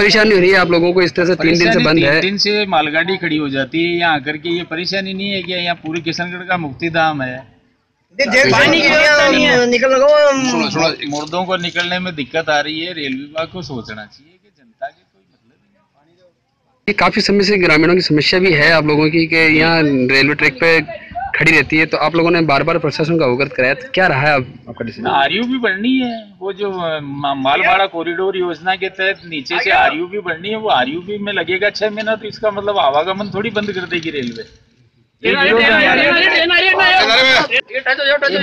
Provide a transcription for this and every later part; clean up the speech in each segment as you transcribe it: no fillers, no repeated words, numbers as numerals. परेशानी हो रही है आप लोगों को इस तरह से 3 दिन से बंद है। 3 दिन से मालगाड़ी खड़ी हो जाती है यहाँ आकर के। ये परेशानी नहीं है कि यहाँ पूरे किशनगढ़ का मुक्तिधाम है। पानी मुर्दों को निकलने में दिक्कत आ रही है। रेल विभाग को सोचना चाहिए कि जनता के कोई मतलब नहीं। काफी समय से ग्रामीणों की समस्या भी है आप लोगों की कि यहाँ रेलवे ट्रैक पे खड़ी रहती है, तो आप लोगों ने बार बार प्रशासन का अवगत कराया, तो क्या रहा है आपका डिसीजन? आरयू भी बढ़नी है, वो जो मालवाड़ा कॉरिडोर योजना के तहत नीचे से आरयू भी बढ़नी है, वो आरयू भी में लगेगा 6 महीना, तो इसका मतलब आवागमन थोड़ी बंद कर देगी रेलवे।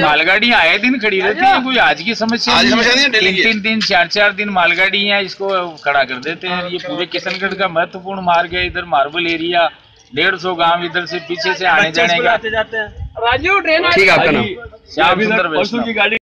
मालगाड़ी आए दिन खड़ी रहती है, कोई आज की समस्या नहीं। 3 दिन 4 दिन मालगाड़ी है, इसको खड़ा कर देते हैं। ये पूरे किशनगढ़ का महत्वपूर्ण मार्ग है, इधर मार्बल एरिया, 150 गाँव इधर से पीछे से आने जाने का। राजू ट्रेन ठीक है आपका नाम? श्याम सुंदर।